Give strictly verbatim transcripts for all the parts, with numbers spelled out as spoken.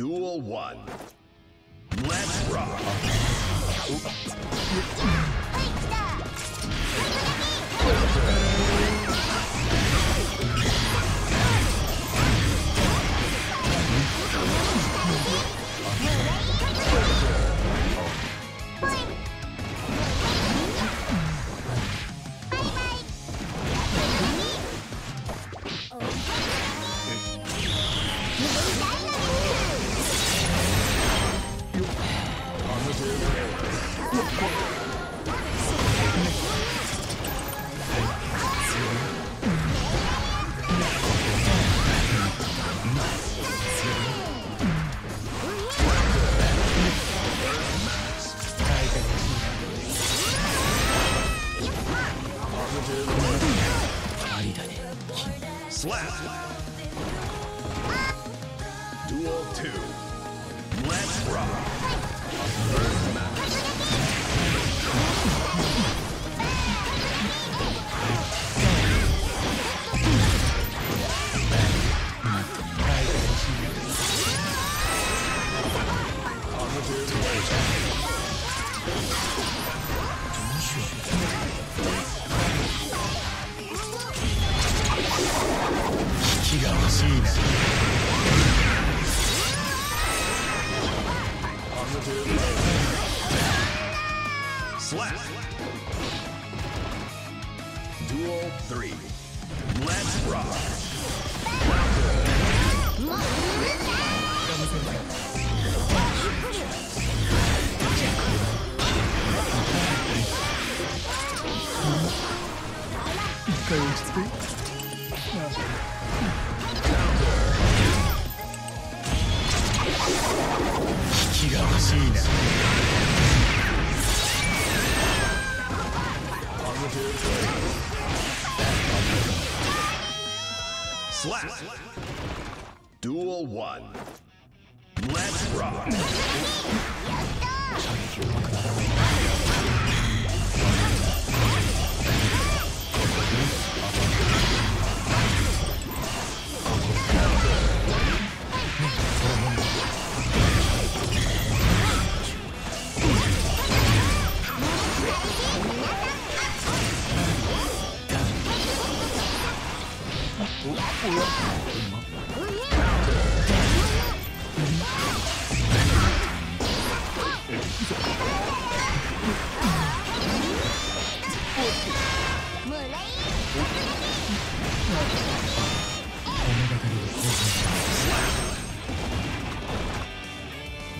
Duel one. Let's rock. Slap! Duel two. Let's rock! First match. Slap! Duel three. Let's rock! Slap! Duel one. Let's rock!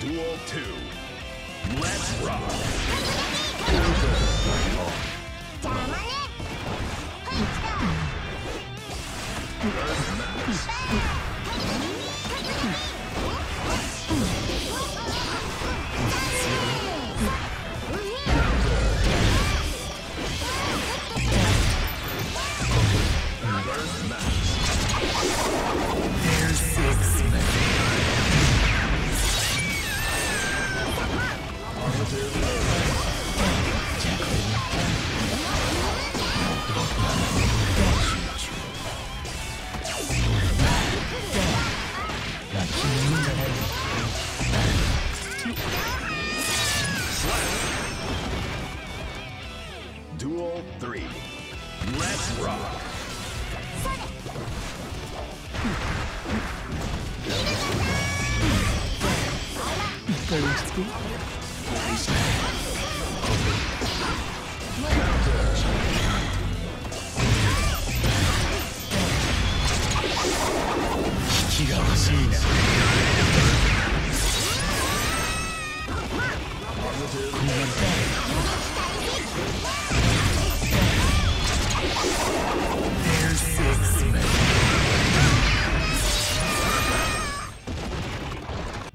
Duel two. Let's rock! First match. Six Duel three. Let's rock!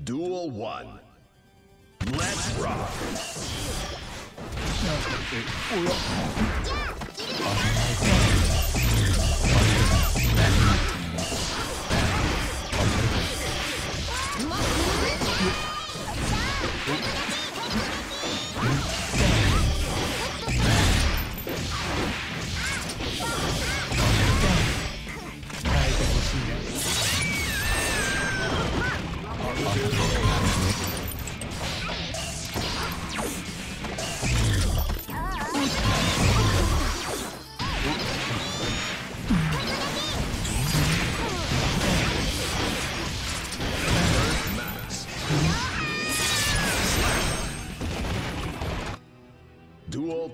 Duel one. Let's rock!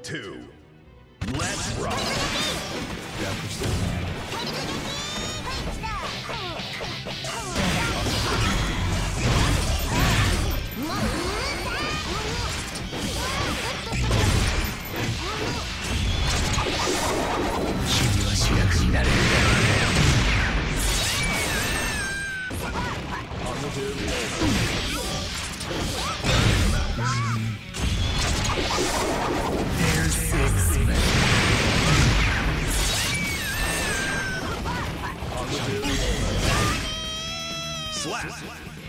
Two. Let's rock. Slap! Slap.